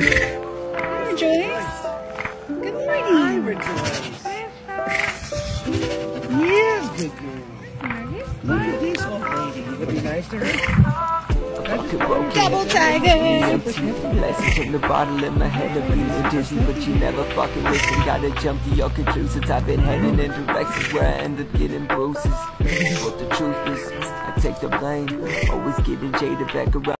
Hi, Rejoice. Good morning. Hi, Rejoice. Yeah, good girl. Look at this old lady. Would be nice to her. Double tiger. Blessings from the bottle of my head. The blues are dizzy, but you never fucking listen. Gotta jump to your conclusions. I've been heading in directions where I end up getting bruises. But the truth is, I take the blame. Always giving Jada back around.